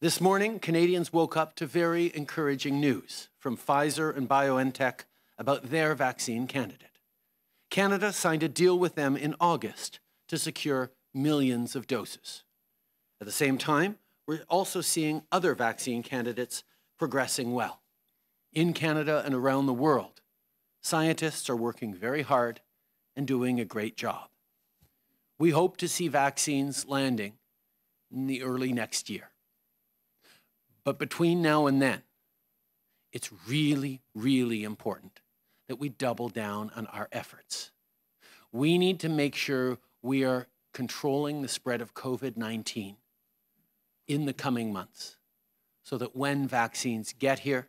This morning, Canadians woke up to very encouraging news from Pfizer and BioNTech about their vaccine candidate. Canada signed a deal with them in August to secure millions of doses. At the same time, we're also seeing other vaccine candidates progressing well. In Canada and around the world, scientists are working very hard and doing a great job. We hope to see vaccines landing in the early next year. But between now and then, it's really, really important that we double down on our efforts. We need to make sure we are controlling the spread of COVID-19 in the coming months so that when vaccines get here,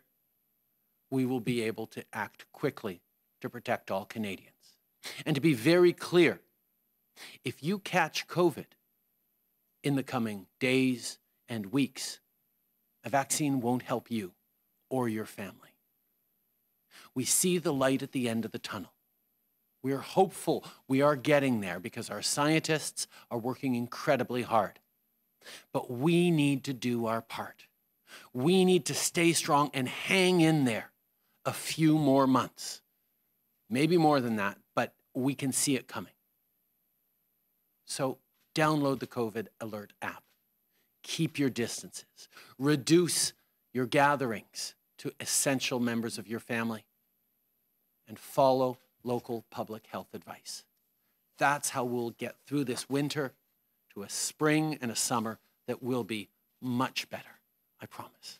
we will be able to act quickly to protect all Canadians. And to be very clear, if you catch COVID in the coming days and weeks, a vaccine won't help you or your family. We see the light at the end of the tunnel. We are hopeful we are getting there because our scientists are working incredibly hard. But we need to do our part. We need to stay strong and hang in there a few more months. Maybe more than that, but we can see it coming. So download the COVID Alert app. Keep your distances. Reduce your gatherings to essential members of your family. And follow local public health advice. That's how we'll get through this winter to a spring and a summer that will be much better, I promise.